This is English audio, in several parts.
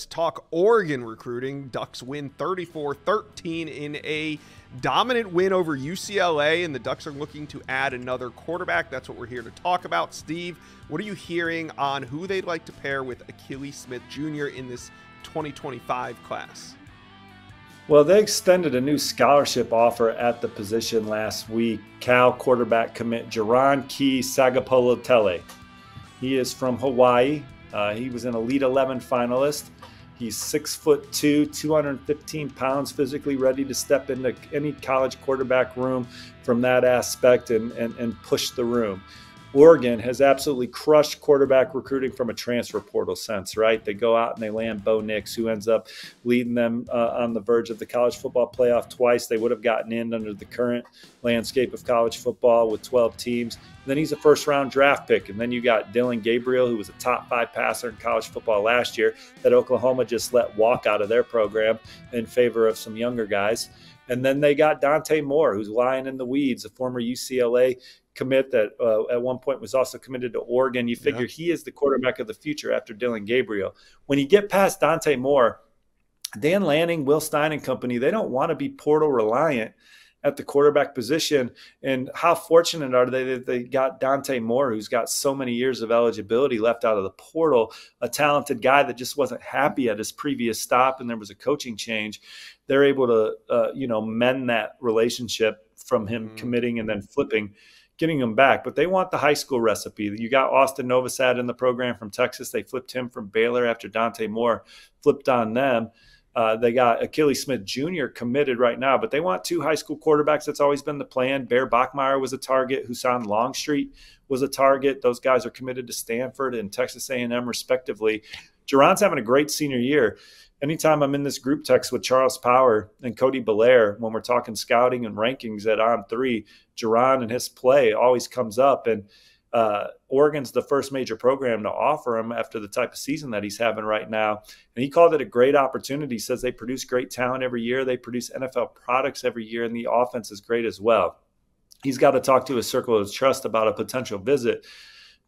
Let's talk Oregon recruiting. Ducks win 34-13 in a dominant win over UCLA, and the Ducks are looking to add another quarterback. That's what we're here to talk about. Steve, what are you hearing on who they'd like to pair with Akili Smith Jr. in this 2025 class? Well, they extended a new scholarship offer at the position last week. Cal quarterback commit Jerrron Key-Sagapolutele. He is from Hawaii. He was an Elite 11 finalist. He's 6'2", 215 pounds, physically ready to step into any college quarterback room from that aspect and push the room. Oregon has absolutely crushed quarterback recruiting from a transfer portal sense, right? They go out and they land Bo Nix, who ends up leading them on the verge of the college football playoff twice. They would have gotten in under the current landscape of college football with 12 teams. And then he's a first-round draft pick. And then you got Dylan Gabriel, who was a top-5 passer in college football last year, that Oklahoma just let walk out of their program in favor of some younger guys. And then they got Dante Moore, who's lying in the weeds, a former UCLA commit that at one point was also committed to Oregon. You figure he is the quarterback of the future after Dylan Gabriel. When you get past Dante Moore, Dan Lanning, Will Stein and company, they don't want to be portal reliant at the quarterback position. And how fortunate are they that they got Dante Moore, who's got so many years of eligibility left out of the portal, a talented guy that just wasn't happy at his previous stop and there was a coaching change. They're able to, you know, mend that relationship from him committing and then flipping, getting them back. But they want the high school recipe. You got Austin Novosad in the program from Texas. They flipped him from Baylor after Dante Moore flipped on them. They got Akili Smith Jr. committed right now, but they want 2 high school quarterbacks. That's always been the plan. Bear Bachmeier was a target. Hussan Longstreet was a target. Those guys are committed to Stanford and Texas A&M respectively. Jerron's having a great senior year. Anytime I'm in this group text with Charles Power and Cody Belair, when we're talking scouting and rankings at On3, Jerrron and his play always comes up. And Oregon's the first major program to offer him after the type of season that he's having right now. And he called it a great opportunity. He says they produce great talent every year. They produce NFL products every year, and the offense is great as well. He's got to talk to his circle of trust about a potential visit.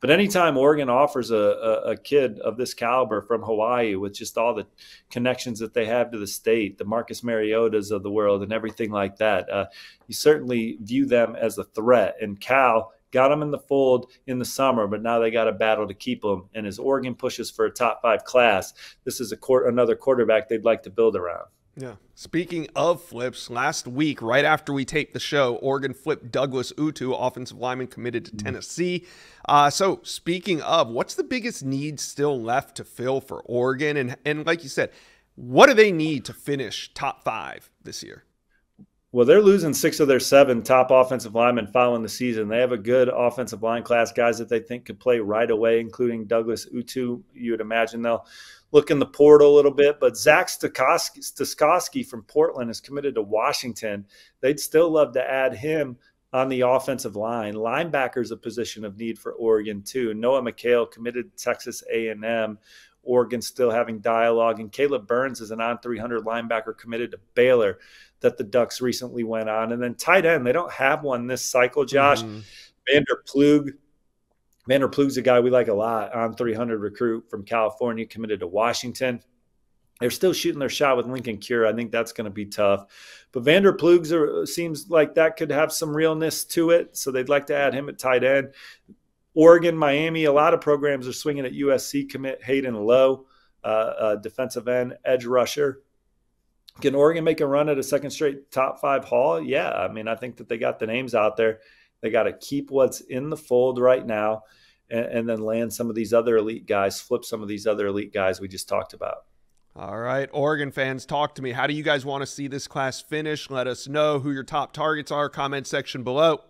But anytime Oregon offers a kid of this caliber from Hawaii with just all the connections that they have to the state, the Marcus Mariotas of the world and everything like that, you certainly view them as a threat. And Cal got them in the fold in the summer, but now they got a battle to keep them. And as Oregon pushes for a top-5 class, this is another quarterback they'd like to build around. Yeah. Speaking of flips, last week, right after we taped the show, Oregon flipped Douglas Utu, offensive lineman committed to Tennessee. So speaking of, what's the biggest need still left to fill for Oregon? And like you said, what do they need to finish top 5 this year? Well, they're losing 6 of their 7 top offensive linemen following the season. They have a good offensive line class, guys that they think could play right away, including Douglas Utu. You would imagine they'll look in the portal a little bit, but Zach Staskowski from Portland is committed to Washington. They'd still love to add him on the offensive line. Linebacker's a position of need for Oregon too. Noah McHale committed to Texas A&M. Oregon still having dialogue, and Caleb Burns is an On300 linebacker committed to Baylor that the Ducks recently went on. And then tight end, they don't have one this cycle, Josh. Vander Ploeg. Vander Ploeg's a guy we like a lot, On300 recruit from California, committed to Washington. They're still shooting their shot with Lincoln Cure. I think that's going to be tough. But Vander Ploeg seems like that could have some realness to it, so they'd like to add him at tight end. Oregon, Miami, a lot of programs are swinging at USC commit Hayden Low, defensive end, edge rusher. Can Oregon make a run at a second straight top 5 haul? Yeah, I mean, I think that they got the names out there. They got to keep what's in the fold right now and then land some of these other elite guys, flip some of these other elite guys we just talked about. All right, Oregon fans, talk to me. How do you guys want to see this class finish? Let us know who your top targets are. Comment section below.